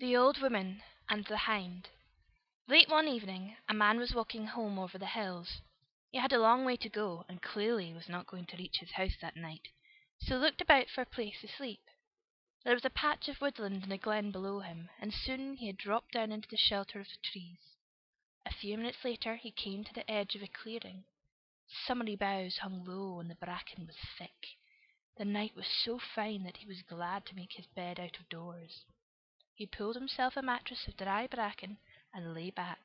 THE OLD WOMAN AND THE HOUND. Late one evening a man was walking home over the hills. He had a long way to go, and clearly was not going to reach his house that night, so looked about for a place to sleep. There was a patch of woodland in a glen below him, and soon he had dropped down into the shelter of the trees. A few minutes later he came to the edge of a clearing. Summery boughs hung low, and the bracken was thick. The night was so fine that he was glad to make his bed out of doors. He pulled himself a mattress of dry bracken and lay back,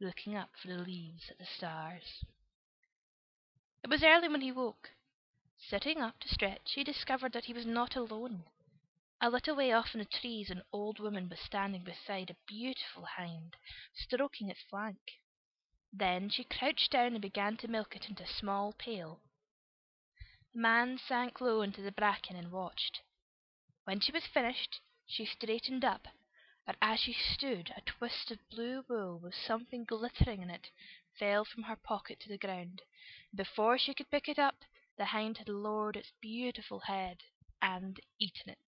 looking up for the leaves at the stars. It was early when he woke. Sitting up to stretch, he discovered that he was not alone. A little way off in the trees, an old woman was standing beside a beautiful hound, stroking its flank. Then she crouched down and began to milk it into a small pail. The man sank low into the bracken and watched. When she was finished, she straightened up, but as she stood, a twist of blue wool with something glittering in it fell from her pocket to the ground. Before she could pick it up, the hound had lowered its beautiful head and eaten it.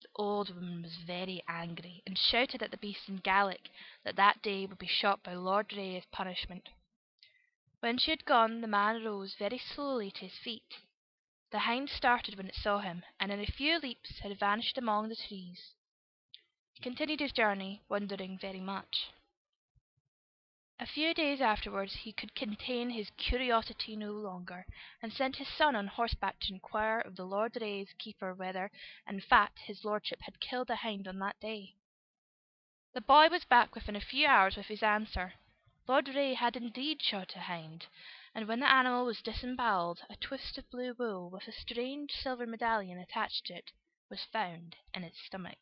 The old woman was very angry, and shouted at the beast in Gaelic that day would be shot by Lord Reay as punishment. When she had gone, the man rose very slowly to his feet. The hind started when it saw him, and in a few leaps had vanished among the trees. He continued his journey, wondering very much. A few days afterwards he could contain his curiosity no longer, and sent his son on horseback to inquire of the Lord Reay's keeper whether, in fact, his lordship had killed a hound on that day. The boy was back within a few hours with his answer. Lord Reay had indeed shot a hound, and when the animal was disembowelled, a twist of blue wool with a strange silver medallion attached to it was found in its stomach.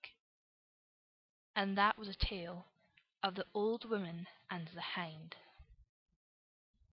And that was a tale of the old woman and the hound.